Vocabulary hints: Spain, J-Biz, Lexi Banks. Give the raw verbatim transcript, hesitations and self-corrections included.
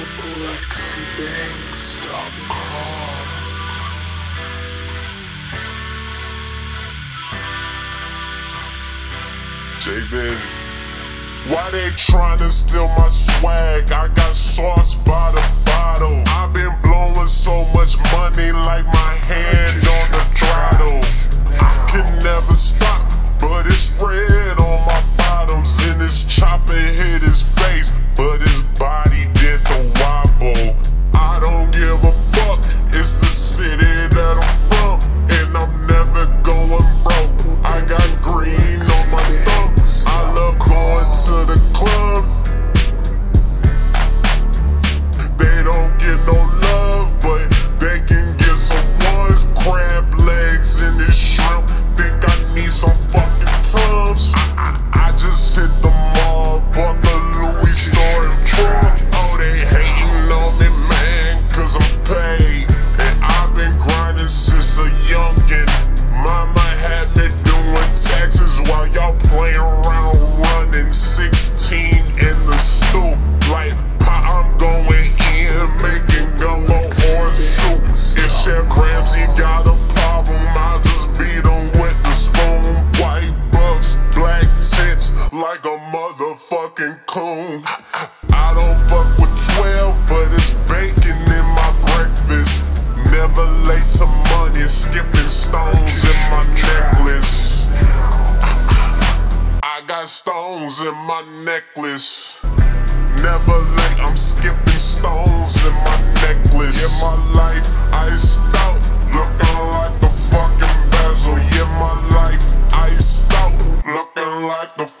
Lexi Banks dot com. J-Biz. Why they tryna steal my swag? I got sauce by the bottle. I've been blowing so much money like my hand on the throttle. I can never stop, but it's red on my bottoms. And this chopper hit his face, but his body did the wobble. I don't give a fuck, it's the city that I'm from, and I'm never going broke. I got green on my thumb. I love going to the club. They don't get no love, but they can get some ones. Crab legs in this shrimp. Think I need some fucking tubs. I, I, I just hit the mall, bought the Louis store and four. Oh, they hating on me, man, cause I'm paid. And I've been grinding since a youngin'. Mama had me doing taxes while y'all playing around, running sixteen in the stoop. Like, I'm going in, making gumbo or soup. If Chef Ramsay got a problem, I'll just beat him with the spoon. White buffs, black tits, like a motherfucking coon. I don't fuck with twelve, but it's bacon in my breakfast. Never late to money, skipping stones in my necklace. I got stones in my necklace. Never late, I'm skipping stones in my necklace. Yeah, my life iced out, looking like the fucking bezel. Yeah, my life iced out, looking like the